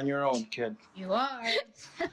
on your own, kid. You are.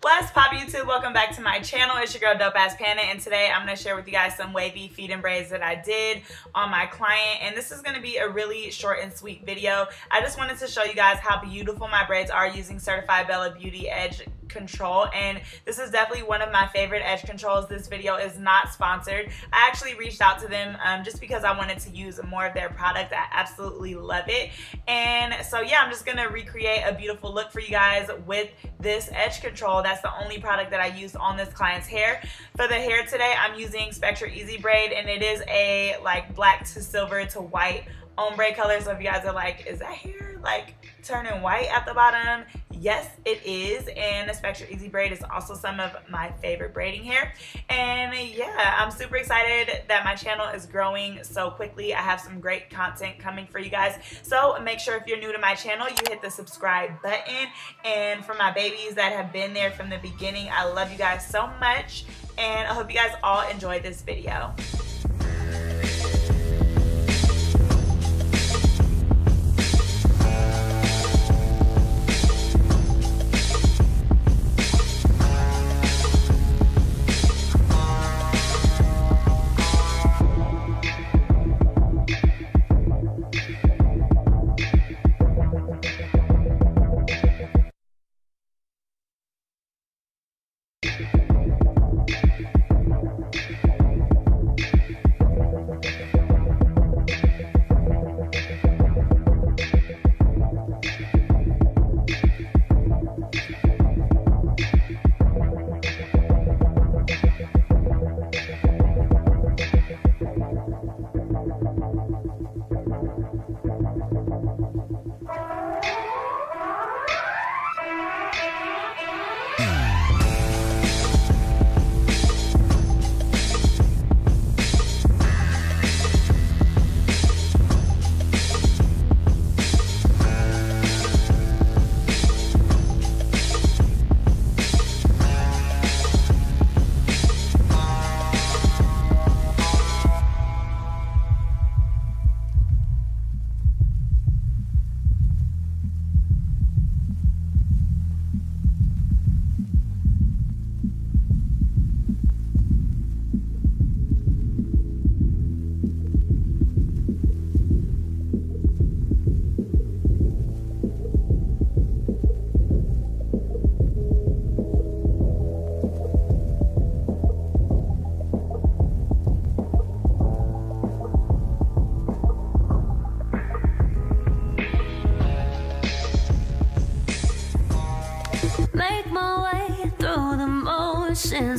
What's pop, YouTube? Welcome back to my channel. It's your girl, DopeAssPanna, and today I'm going to share with you guys some wavy feed-in braids that I did on my client, and this is going to be a really short and sweet video. I just wanted to show you guys how beautiful my braids are using Certified Bella Beauty Edge Control, and this is definitely one of my favorite edge controls. This video is not sponsored. I actually reached out to them just because I wanted to use more of their product. I absolutely love it, and so yeah, I'm just gonna recreate a beautiful look for you guys with this edge control. That's the only product that I used on this client's hair. For the hair today, I'm using Spectra EZ Braid, and it is a like black to silver to white ombre color. So if you guys are like, is that hair like turning white at the bottom? Yes, it is. And the Spectra EZ Braid is also some of my favorite braiding hair. And yeah, I'm super excited that my channel is growing so quickly. I have some great content coming for you guys. So make sure if you're new to my channel, you hit the subscribe button. And for my babies that have been there from the beginning, I love you guys so much. And I hope you guys all enjoyed this video.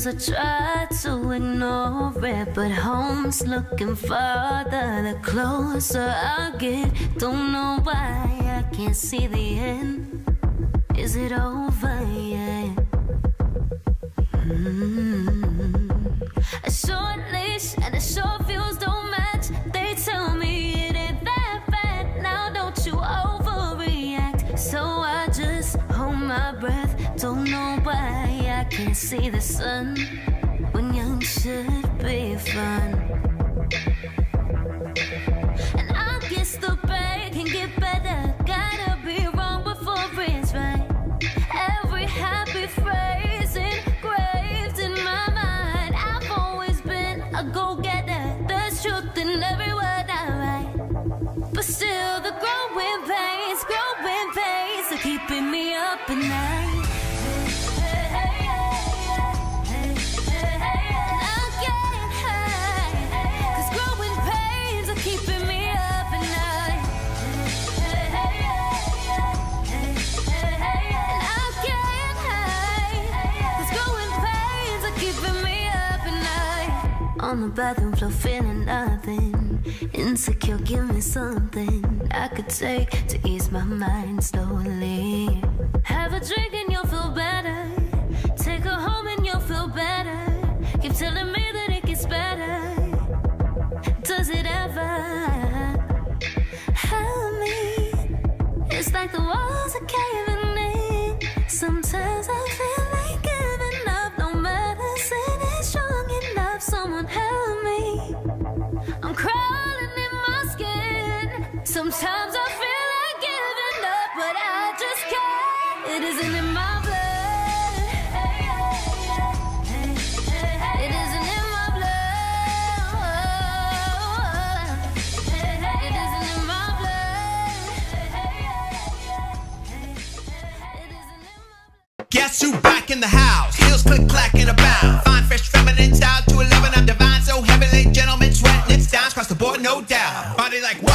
I try to ignore it, but home's looking farther the closer I get. Don't know why I can't see the end. Is it over yet? A short leash and a short fuse don't match. They tell me it ain't that bad. Now don't you overreact. So I just hold my breath. Don't know why I can't see the sun when young should be fun. And I guess the bad can get better. Gotta be wrong before it's right. Every happy phrase engraved in my mind. I've always been a go-getter. There's truth in every word I write, but still the growing pains are keeping me up at night. On the bathroom floor feeling nothing. Insecure, give me something I could take to ease my mind slowly. Have a drink and you'll feel better. Take her home and you'll feel better. Keep telling me that it gets better. Does it ever help me? It's like the walls are caving in. Sometimes I feel like giving up. No medicine is strong enough. Someone help me. I'm crawling in my skin. Sometimes I feel like giving up, but I just can't. It is Guess who back in the house? Heels click clacking about. Fine, fresh, feminine style to 11. I'm divine, so heavenly, gentlemen sweat. It's down across the board, no doubt. Body like.